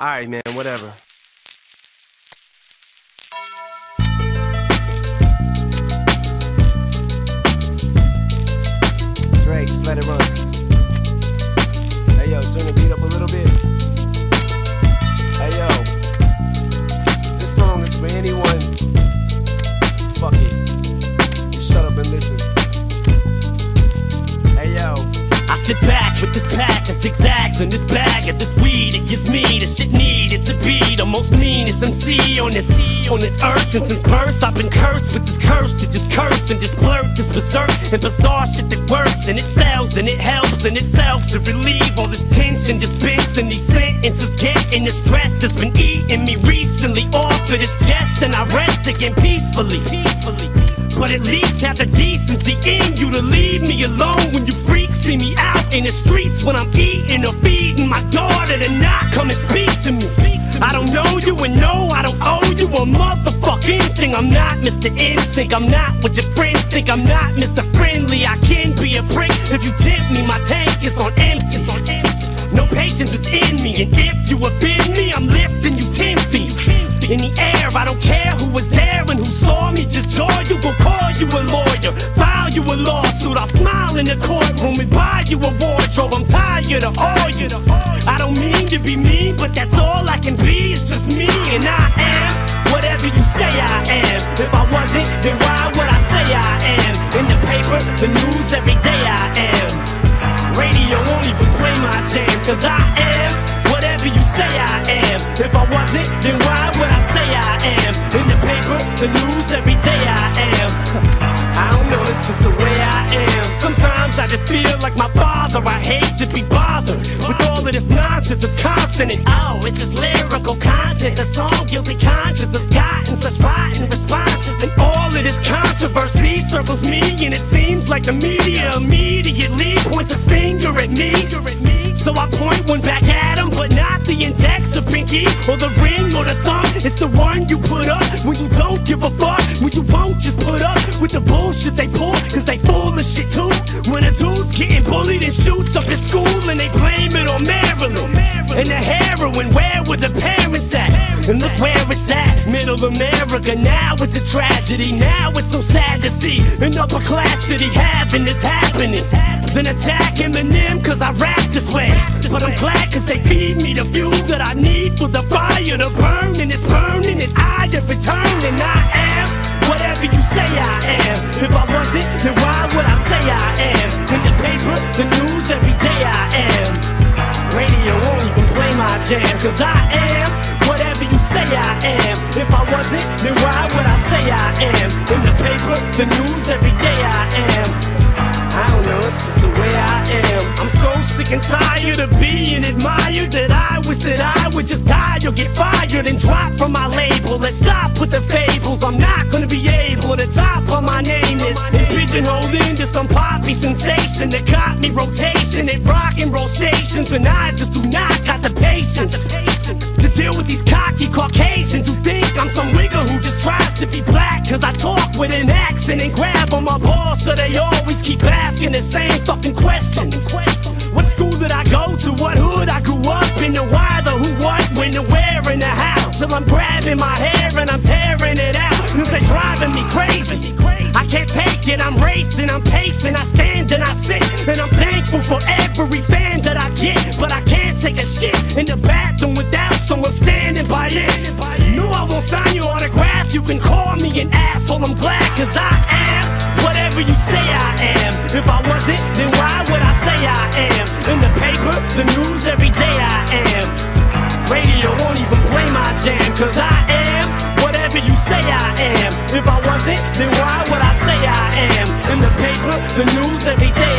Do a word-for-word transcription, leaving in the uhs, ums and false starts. All right, man, whatever. Drake, just let it run. Hey, yo, turn the beat up a little bit. Hey, yo. This song is for anyone. Fuck it. Just shut up and listen. Hey, yo. I sit back with this pack of zigzags and this bag of this weed. It gives me the shit needed to be the most meanest M C on this on this earth. And since birth, I've been cursed with this curse to just curse and just blurt this berserk and bizarre shit that works. And it sells and it helps in itself to relieve all this tension, dispensing these sentences, getting the stress that's been eating me recently off of this chest. And I rest again peacefully. peacefully. But at least have the decency in you to leave me alone when you freaks see me out in the streets when I'm eating or feeding my daughter to not come and speak to me. I don't know you and no, I don't owe you a motherfucking thing. I'm not Mister Instinct, I'm not what your friends think. I'm not Mister Friendly, I can be a prick. If you tempt me, my tank is on empty. No patience is in me, and if you offend me, I'm lifting you ten feet in the air. I don't care who was there and who saw me. Just joy, you will call you a lawyer, file you a lawsuit. I'll smile in the courtroom and buy you a wardrobe. I'm tired of all you. I don't mean to be mean, but that's all I can be. It's just me, and I am whatever you say I am. If I wasn't, then why would I say I am? In the paper, the news, every day I am. Radio won't even play my jam, cause I am whatever you say I am. If I wasn't, then why would I say I am? In the paper, the news, every day I am. I don't know, it's just the way I am. Sometimes I just feel like my father. I hate to be bothered with all of this nonsense. It's constant and oh, it's just lyrical content. The song guilty conscience has gotten such rotten responses. And all of this controversy circles me, and it seems like the media immediately points a finger at me. So I point one back at him, but not the index or pinky or the ring or the thumb. It's the one you put up when you don't give a fuck, when you won't just put up with the bullshit they pull, cause they full of shit too. When a dude's getting bullied and shoots up at school, and they blame it on Marilyn and the heroin. Where were the parents at? And look where it's at, middle America. Now it's a tragedy, now it's so sad to see an upper class city having this happiness. Then attack Eminem cause I rap this way. But I'm glad cause they feed me the fuel that I need for the fire to burn. And it's burning and I have returned. And I am whatever you say I am. If I wasn't, then why would I say I am? In the paper, the news, every day I am. Radio won't even play my jam, cause I am whatever you say I am. If I wasn't, then why would I say I am? In the paper, the news, every day I am. I don't know, it's just the way I am. I'm so sick and tired of being admired that I wish that I would just die or get fired and drop from my label. Let's stop with the fables. I'm not gonna be able to top what my name is and pigeonholed into some poppy sensation that got me rotation at rock and roll stations. And I just do not got the patience to deal with these cocky Caucasians who think I'm some wigger who just tries to be black. Cause I talk with an accent and grab on my balls, so they always keep asking the same fucking questions. What school did I go to? What hood I grew up in? The why, the who, what, when, the where, and the how. Till I'm grabbing my hair and I'm tearing it out, cause they're driving me crazy. I can't take it, I'm racing, I'm pacing, I stand and I sit. And I'm thankful for every fan that I get, but I can't take a shit in the bathroom without someone standing by it. No, I won't sign your autograph, you can call me an asshole, I'm glad, cause I am whatever you say I am. If I wasn't, then why would I say I am? In the paper, the news, every day I am. Radio won't even play my jam, cause I am whatever you say I am. If I wasn't, then why would I say I am? In the paper, the news, every day